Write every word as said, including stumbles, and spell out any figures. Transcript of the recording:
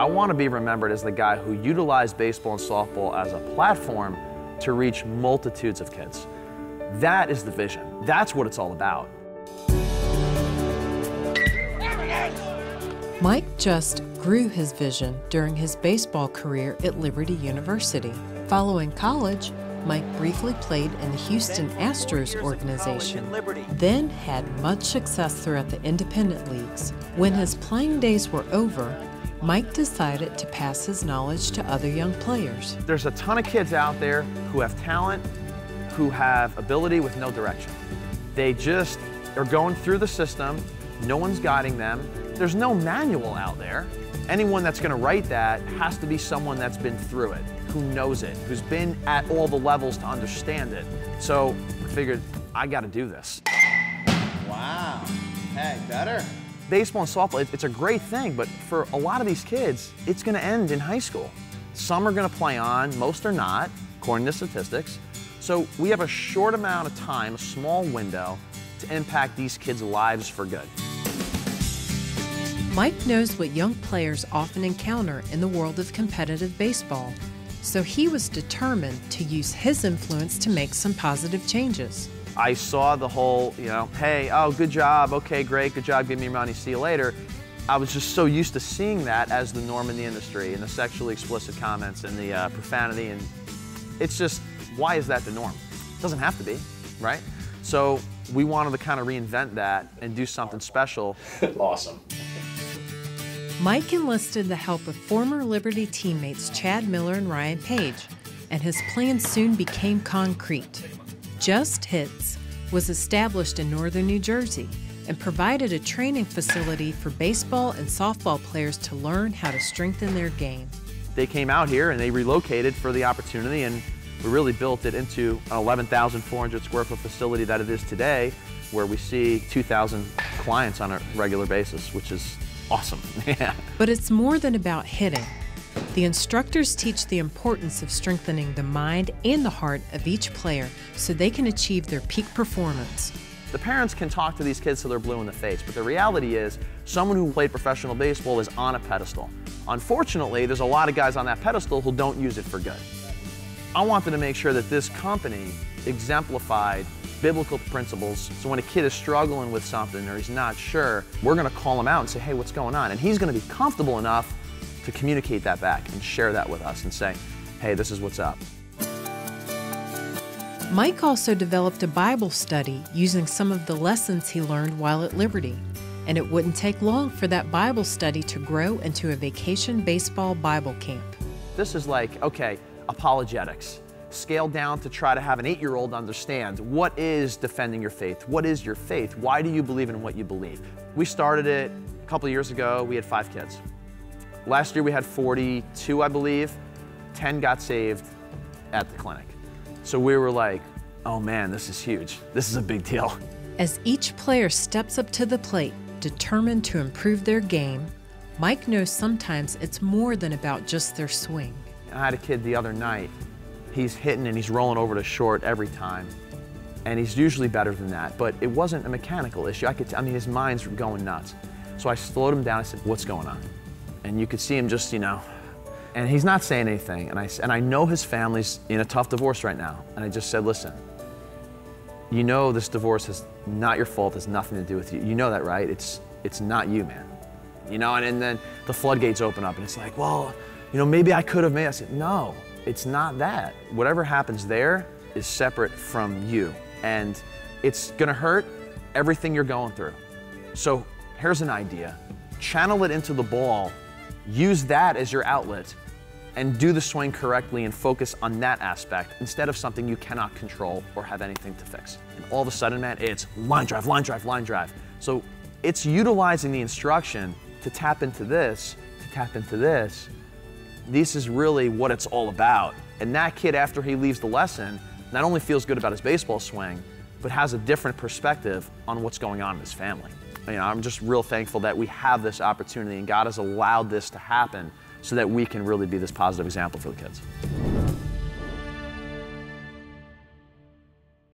I want to be remembered as the guy who utilized baseball and softball as a platform to reach multitudes of kids. That is the vision. That's what it's all about. Mike Just grew his vision during his baseball career at Liberty University. Following college, Mike briefly played in the Houston Astros organization, then had much success throughout the independent leagues. When his playing days were over, Mike decided to pass his knowledge to other young players. There's a ton of kids out there who have talent, who have ability with no direction. They just are going through the system, no one's guiding them. There's no manual out there. Anyone that's gonna write that has to be someone that's been through it, who knows it, who's been at all the levels to understand it. So I figured, I gotta do this. Wow, hey, better. Baseball and softball, it's a great thing, but for a lot of these kids, it's gonna end in high school. Some are gonna play on, most are not, according to statistics. So we have a short amount of time, a small window, to impact these kids' lives for good. Mike knows what young players often encounter in the world of competitive baseball, so he was determined to use his influence to make some positive changes. I saw the whole, you know, hey, oh, good job, okay, great, good job, give me your money, see you later. I was just so used to seeing that as the norm in the industry, and the sexually explicit comments and the uh, profanity, and it's just, why is that the norm? It doesn't have to be, right? So we wanted to kind of reinvent that and do something special. Awesome. Mike enlisted the help of former Liberty teammates Chad Miller and Ryan Page, and his plan soon became concrete. Just Hits was established in northern New Jersey and provided a training facility for baseball and softball players to learn how to strengthen their game. They came out here and they relocated for the opportunity, and we really built it into an eleven thousand four hundred square foot facility that it is today, where we see two thousand clients on a regular basis, which is awesome. Yeah. But it's more than about hitting. The instructors teach the importance of strengthening the mind and the heart of each player so they can achieve their peak performance. The parents can talk to these kids till they're blue in the face, but the reality is someone who played professional baseball is on a pedestal. Unfortunately, there's a lot of guys on that pedestal who don't use it for good. I wanted to make sure that this company exemplified biblical principles, so when a kid is struggling with something or he's not sure, we're gonna call him out and say, hey, what's going on? And he's gonna be comfortable enough to communicate that back and share that with us and say, hey, this is what's up. Mike also developed a Bible study using some of the lessons he learned while at Liberty, and it wouldn't take long for that Bible study to grow into a vacation baseball Bible camp. This is like, okay, apologetics. Scaled down to try to have an eight-year-old understand what is defending your faith, what is your faith, why do you believe in what you believe. We started it a couple of years ago, we had five kids. Last year we had forty-two, I believe, ten got saved at the clinic. So we were like, oh man, this is huge, this is a big deal. As each player steps up to the plate, determined to improve their game, Mike knows sometimes it's more than about just their swing. I had a kid the other night. He's hitting and he's rolling over to short every time. And he's usually better than that, but it wasn't a mechanical issue. I could tell, I mean, his mind's going nuts. So I slowed him down, I said, what's going on? And you could see him just, you know, and he's not saying anything. And I, and I know his family's in a tough divorce right now. And I just said, listen, you know this divorce is not your fault, it's nothing to do with you. You know that, right? It's, it's not you, man. You know, and, and then the floodgates open up and it's like, well, you know, maybe I could have made, I said, no. It's not that. Whatever happens there is separate from you, and it's gonna hurt everything you're going through. So here's an idea. Channel it into the ball, use that as your outlet, and do the swing correctly and focus on that aspect instead of something you cannot control or have anything to fix. And all of a sudden, man, it's line drive, line drive, line drive. So it's utilizing the instruction to tap into this, to tap into this. This is really what it's all about. And that kid, after he leaves the lesson, not only feels good about his baseball swing, but has a different perspective on what's going on in his family. You know, I'm just real thankful that we have this opportunity and God has allowed this to happen so that we can really be this positive example for the kids.